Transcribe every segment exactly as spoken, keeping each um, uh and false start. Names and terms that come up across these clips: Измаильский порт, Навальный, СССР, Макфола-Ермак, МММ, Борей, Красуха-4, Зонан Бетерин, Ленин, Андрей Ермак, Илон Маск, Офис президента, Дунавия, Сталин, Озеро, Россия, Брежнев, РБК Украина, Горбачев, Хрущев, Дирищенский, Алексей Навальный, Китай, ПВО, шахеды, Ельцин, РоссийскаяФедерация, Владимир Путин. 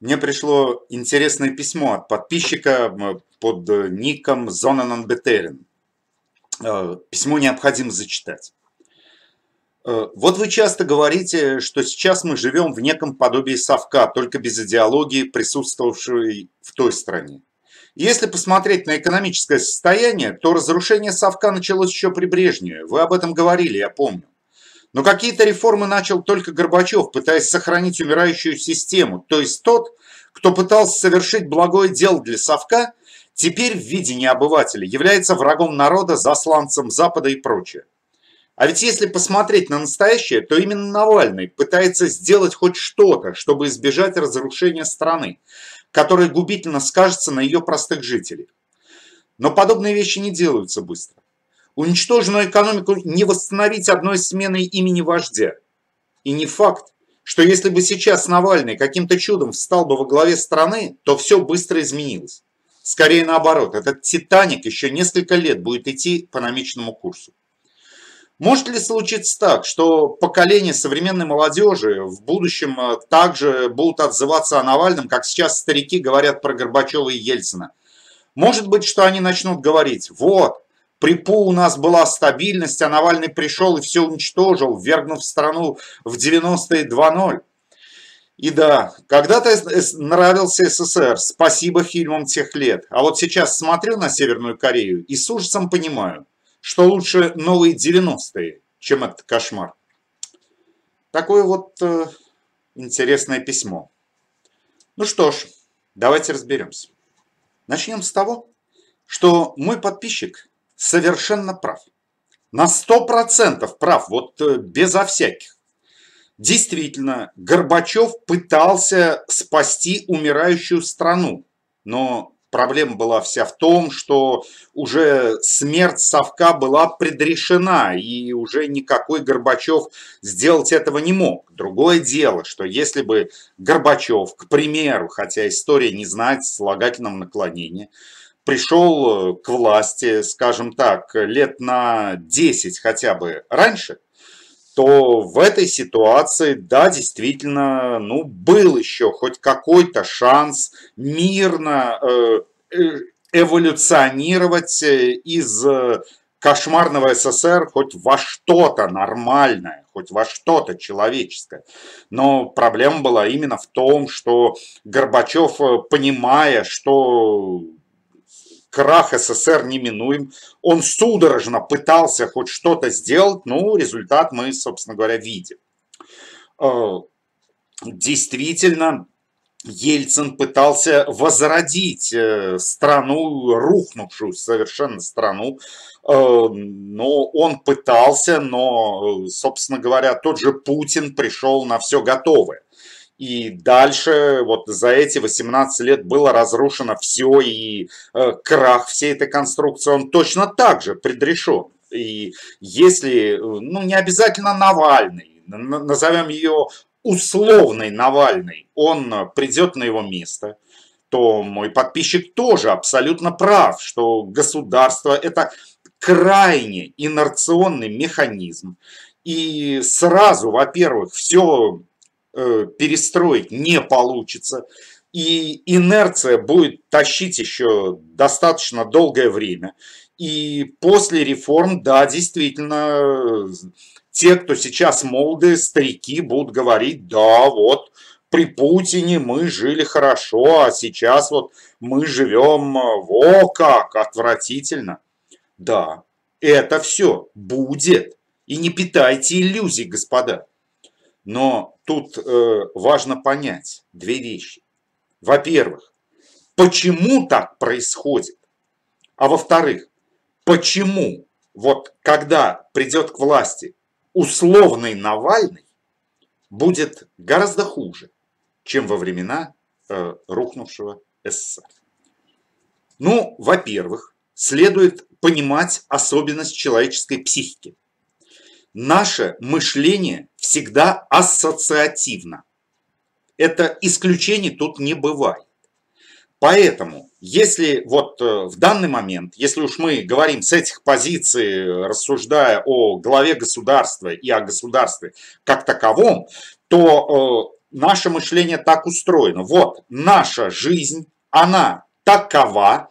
мне пришло интересное письмо от подписчика под ником Зонан Бетерин. Письмо необходимо зачитать. Вот вы часто говорите, что сейчас мы живем в неком подобии совка, только без идеологии, присутствовавшей в той стране. Если посмотреть на экономическое состояние, то разрушение совка началось еще при Брежневе. Вы об этом говорили, я помню. Но какие-то реформы начал только Горбачев, пытаясь сохранить умирающую систему. То есть тот, кто пытался совершить благое дело для совка, теперь в видении обывателя является врагом народа, засланцем Запада и прочее. А ведь если посмотреть на настоящее, то именно Навальный пытается сделать хоть что-то, чтобы избежать разрушения страны, которое губительно скажется на ее простых жителях. Но подобные вещи не делаются быстро. Уничтоженную экономику не восстановить одной сменой имени вождя. И не факт, что если бы сейчас Навальный каким-то чудом встал бы во главе страны, то все быстро изменилось. Скорее наоборот, этот «Титаник» еще несколько лет будет идти по намеченному курсу. Может ли случиться так, что поколение современной молодежи в будущем также будут отзываться о Навальном, как сейчас старики говорят про Горбачева и Ельцина? Может быть, что они начнут говорить: вот, при Пу у нас была стабильность, а Навальный пришел и все уничтожил, ввергнув страну в девяностые два ноль. И да, когда-то нравился СССР, спасибо фильмам тех лет, а вот сейчас смотрю на Северную Корею и с ужасом понимаю, что лучше новые девяностые, чем этот кошмар. Такое вот э, интересное письмо. Ну что ж, давайте разберемся. Начнем с того, что мой подписчик совершенно прав. На сто процентов прав, вот э, безо всяких. Действительно, Горбачев пытался спасти умирающую страну, но... Проблема была вся в том, что уже смерть совка была предрешена, и уже никакой Горбачев сделать этого не мог. Другое дело, что если бы Горбачев, к примеру, хотя история не знает слагательного наклонения, пришел к власти, скажем так, лет на десять хотя бы раньше, то в этой ситуации, да, действительно, ну, был еще хоть какой-то шанс мирно эволюционировать из кошмарного СССР хоть во что-то нормальное, хоть во что-то человеческое. Но проблема была именно в том, что Горбачев, понимая, что... крах СССР неминуем, он судорожно пытался хоть что-то сделать, но результат мы, собственно говоря, видим. Действительно, Ельцин пытался возродить страну, рухнувшую совершенно страну, но он пытался, но, собственно говоря, тот же Путин пришел на все готовое. И дальше вот за эти восемнадцать лет было разрушено все, и э, крах всей этой конструкции, он точно так же предрешен. И если, ну не обязательно Навальный, назовем ее условный Навальный, он придет на его место, то мой подписчик тоже абсолютно прав, что государство это крайне инерционный механизм. И сразу, во-первых, все... перестроить не получится, и инерция будет тащить еще достаточно долгое время. И после реформ, да, действительно, те, кто сейчас молодые, старики, будут говорить: да, вот при Путине мы жили хорошо, а сейчас вот мы живем, во как, отвратительно. Да, это все будет, и не питайте иллюзий, господа. Но тут э, важно понять две вещи. Во-первых, почему так происходит? А во-вторых, почему вот когда придет к власти условный Навальный, будет гораздо хуже, чем во времена э, рухнувшего СССР? Ну, во-первых, следует понимать особенность человеческой психики. Наше мышление всегда ассоциативно. Это исключений тут не бывает. Поэтому, если вот в данный момент, если уж мы говорим с этих позиций, рассуждая о главе государства и о государстве как таковом, то наше мышление так устроено. Вот, наша жизнь, она такова,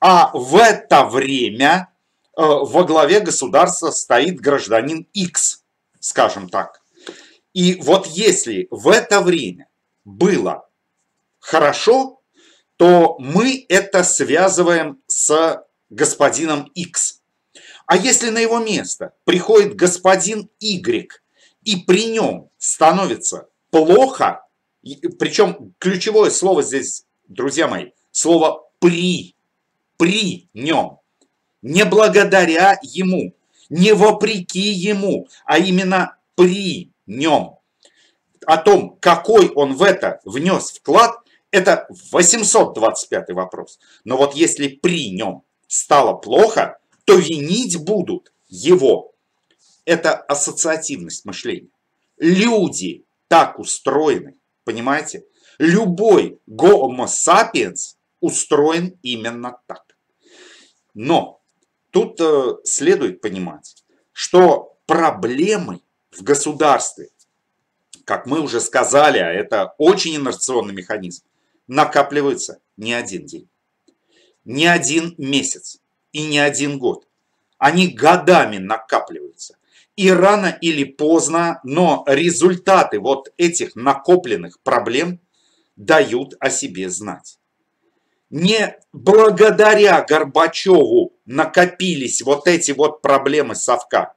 а в это время э, во главе государства стоит гражданин X, скажем так. И вот если в это время было хорошо, то мы это связываем с господином X. А если на его место приходит господин Y, и при нем становится плохо, причем ключевое слово здесь, друзья мои, слово «при», при нем, не благодаря ему, не вопреки ему, а именно при нем. О том, какой он в это внес вклад, это восемьсот двадцать пятый вопрос. Но вот если при нем стало плохо, то винить будут его. Это ассоциативность мышления. Люди так устроены, понимаете? Любой гомо сапиенс устроен именно так. Но тут э, следует понимать, что проблемы в государстве, как мы уже сказали, а это очень инерционный механизм, накапливаются не один день, не один месяц и не один год. Они годами накапливаются. И рано или поздно, но результаты вот этих накопленных проблем дают о себе знать. Не благодаря Горбачеву накопились вот эти вот проблемы совка,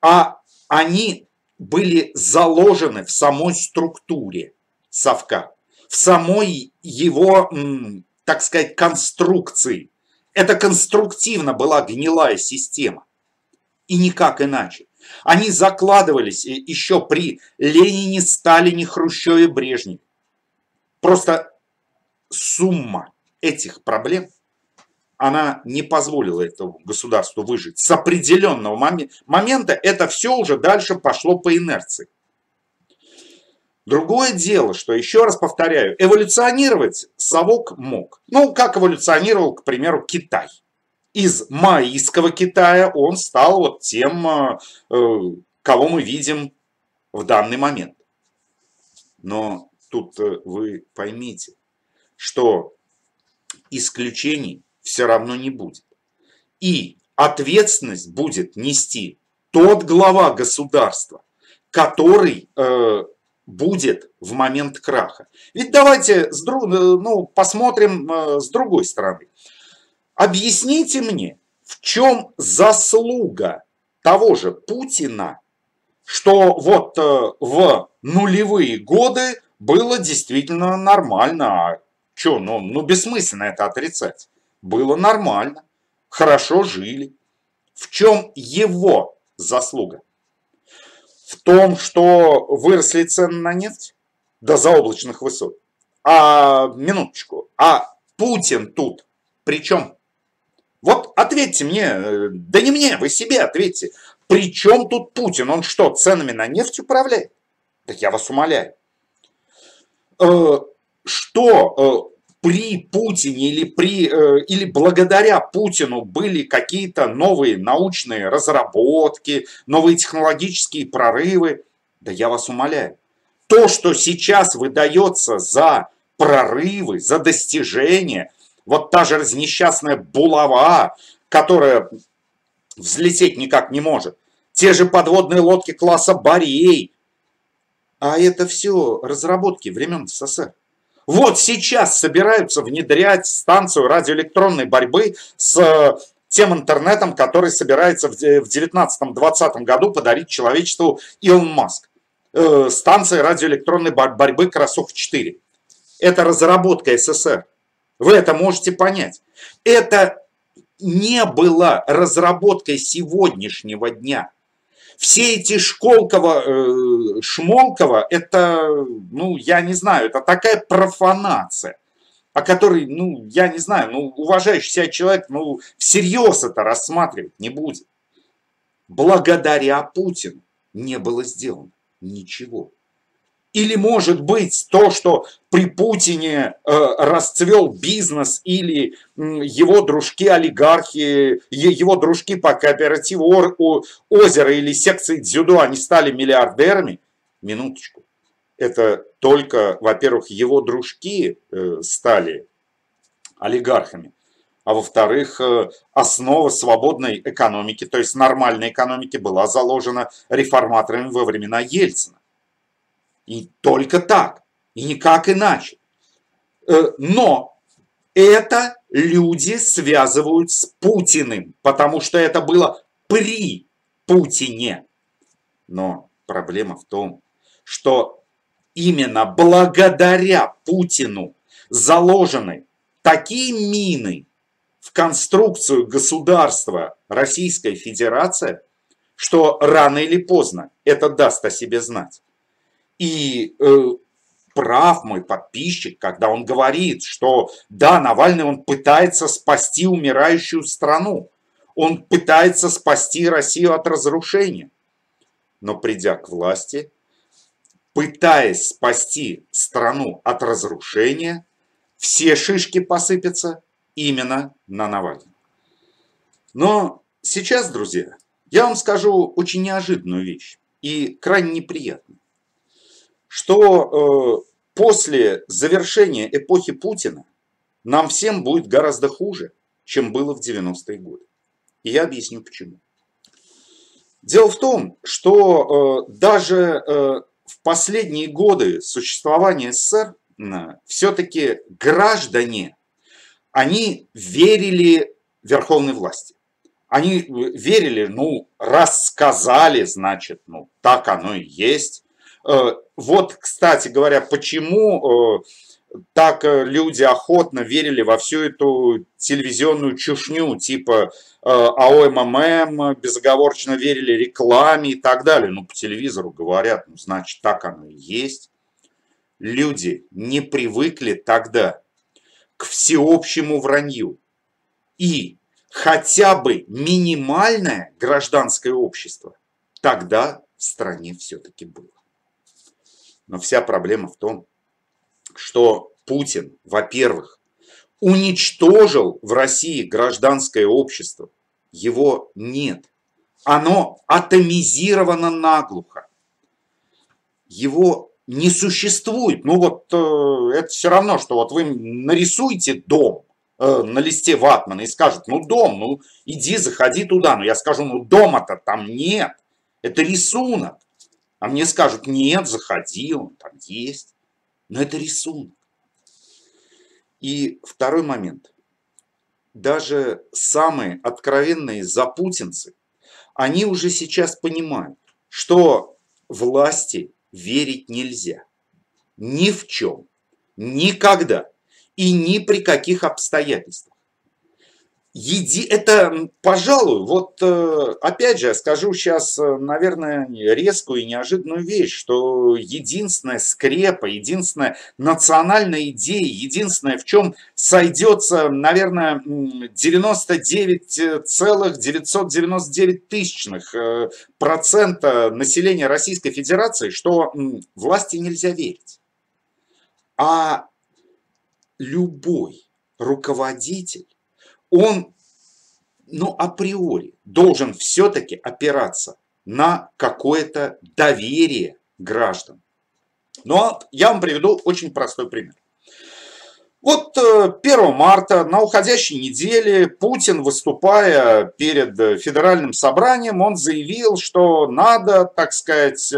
а они были заложены в самой структуре совка, в самой его, так сказать, конструкции. Это конструктивно была гнилая система. И никак иначе. Они закладывались еще при Ленине, Сталине, Хрущеве, Брежневе. Просто сумма этих проблем, она не позволила этому государству выжить. С определенного мом- момента это все уже дальше пошло по инерции. Другое дело, что, еще раз повторяю, эволюционировать совок мог. Ну, как эволюционировал, к примеру, Китай. Из майского Китая он стал вот тем, кого мы видим в данный момент. Но тут вы поймите, что исключений все равно не будет. И ответственность будет нести тот глава государства, который будет в момент краха. Ведь давайте с друг... ну, посмотрим с другой стороны. Объясните мне, в чем заслуга того же Путина, что вот в нулевые годы было действительно нормально. А что, ну, ну бессмысленно это отрицать. Было нормально, хорошо жили. В чем его заслуга? В том, что выросли цены на нефть до заоблачных высот. А, минуточку, а Путин тут при чем? Вот ответьте мне, да не мне, вы себе ответьте. При чем тут Путин? Он что, ценами на нефть управляет? Так я вас умоляю. Что при Путине или, при, или благодаря Путину были какие-то новые научные разработки, новые технологические прорывы? Да я вас умоляю. То, что сейчас выдается за прорывы, за достижения... Вот та же разнесчастная булава, которая взлететь никак не может. Те же подводные лодки класса Борей. А это все разработки времен СССР. Вот сейчас собираются внедрять станцию радиоэлектронной борьбы с тем интернетом, который собирается в девятнадцатом-двадцатом году подарить человечеству Илон Маск. Станция радиоэлектронной борьбы Красуха четыре. Это разработка СССР. Вы это можете понять. Это не было разработкой сегодняшнего дня. Все эти Школкова, Шмолкова, это, ну, я не знаю, это такая профанация, о которой, ну, я не знаю, ну, уважающий себя человек, ну, всерьез это рассматривать не будет. Благодаря Путину не было сделано ничего. Или, может быть, то, что при Путине э, расцвел бизнес или э, его дружки-олигархи, его дружки по кооперативу Озеро или секции дзюдо, они стали миллиардерами? Минуточку. это только, во-первых, его дружки стали олигархами, а во-вторых, основа свободной экономики, то есть нормальной экономики, была заложена реформаторами во времена Ельцина. И только так, и никак иначе. Но это люди связывают с Путиным, потому что это было при Путине. Но проблема в том, что именно благодаря Путину заложены такие мины в конструкцию государства Российской Федерации, что рано или поздно это даст о себе знать. И э, прав мой подписчик, когда он говорит, что да, Навальный, он пытается спасти умирающую страну, он пытается спасти Россию от разрушения. Но придя к власти, пытаясь спасти страну от разрушения, все шишки посыпятся именно на Навального. Но сейчас, друзья, я вам скажу очень неожиданную вещь и крайне неприятную. Что э, после завершения эпохи Путина нам всем будет гораздо хуже, чем было в девяностые годы. И я объясню почему. Дело в том, что э, даже э, в последние годы существования СССР э, все-таки граждане, они верили верховной власти. Они верили, ну, рассказали, значит, ну, так оно и есть. Вот, кстати говоря, почему так люди охотно верили во всю эту телевизионную чушню, типа АО МММ, безоговорочно верили рекламе и так далее. Ну, по телевизору говорят, ну, значит, так оно и есть. Люди не привыкли тогда к всеобщему вранью. И хотя бы минимальное гражданское общество тогда в стране все-таки было. Но вся проблема в том, что Путин, во-первых, уничтожил в России гражданское общество. Его нет. Оно атомизировано наглухо. Его не существует. Ну вот э, это все равно, что вот вы нарисуете дом э, на листе ватмана и скажут, ну дом, ну иди, заходи туда. Но я скажу, ну дома-то там нет. Это рисунок. А мне скажут, нет, заходи, он там есть. Но это рисунок. И второй момент. Даже самые откровенные запутинцы, они уже сейчас понимают, что власти верить нельзя. Ни в чем. Никогда. И ни при каких обстоятельствах. Еди... Это, пожалуй, вот опять же, я скажу сейчас, наверное, резкую и неожиданную вещь, что единственная скрепа, единственная национальная идея, единственная, в чем сойдется, наверное, девяносто девять целых девятьсот девяносто девять тысячных процента населения Российской Федерации, что власти нельзя верить. А любой руководитель, он, ну, априори должен все-таки опираться на какое-то доверие граждан. Но я вам приведу очень простой пример. Вот первого марта на уходящей неделе Путин, выступая перед федеральным собранием, он заявил, что надо, так сказать,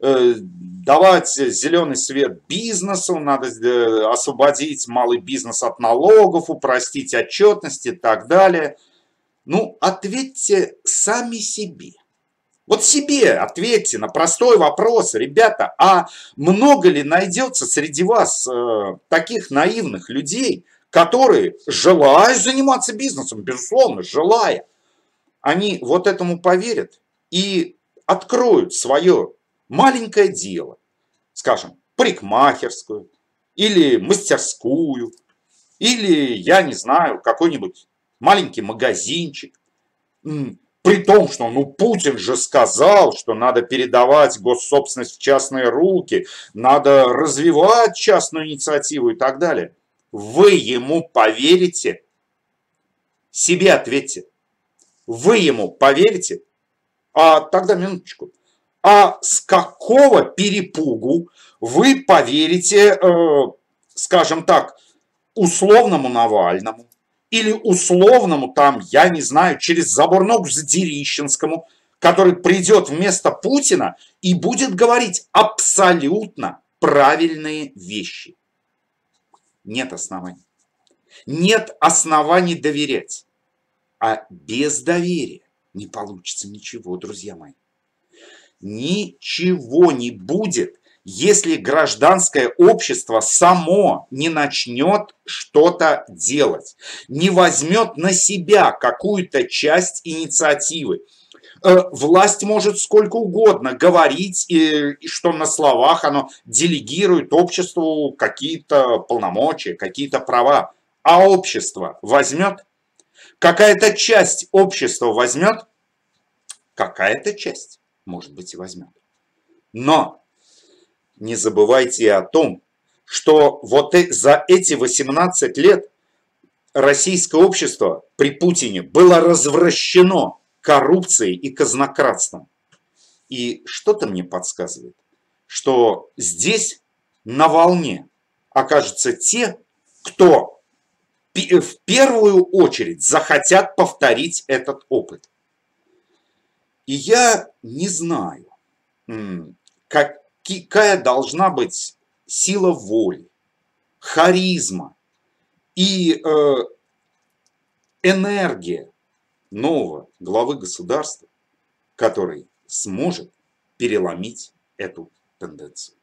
давать зеленый свет бизнесу, надо освободить малый бизнес от налогов, упростить отчетность и так далее. Ну, ответьте сами себе. Вот себе ответьте на простой вопрос, ребята, а много ли найдется среди вас э, таких наивных людей, которые желают заниматься бизнесом, безусловно, желая, они вот этому поверят и откроют свое маленькое дело, скажем, парикмахерскую или мастерскую, или, я не знаю, какой-нибудь маленький магазинчик. При том, что, ну, Путин же сказал, что надо передавать госсобственность в частные руки, надо развивать частную инициативу и так далее. Вы ему поверите? Себе ответьте. Вы ему поверите? А тогда минуточку. А с какого перепугу вы поверите, э, скажем так, условному Навальному или условному, там, я не знаю, через забор ног с Дирищенскому, который придет вместо Путина и будет говорить абсолютно правильные вещи. Нет оснований. Нет оснований доверять. А без доверия не получится ничего, друзья мои. Ничего не будет, если гражданское общество само не начнет что-то делать, не возьмет на себя какую-то часть инициативы. Власть может сколько угодно говорить, что на словах оно делегирует обществу какие-то полномочия, какие-то права. А общество возьмет? Какая-то часть общества возьмет? Какая-то часть, может быть, и возьмет. Но не забывайте о том, что вот за эти восемнадцать лет российское общество при Путине было развращено коррупцией и казнократством. И что-то мне подсказывает, что здесь на волне окажутся те, кто в первую очередь захотят повторить этот опыт. И я не знаю, какая должна быть сила воли, харизма и э, энергия нового главы государства, который сможет переломить эту тенденцию.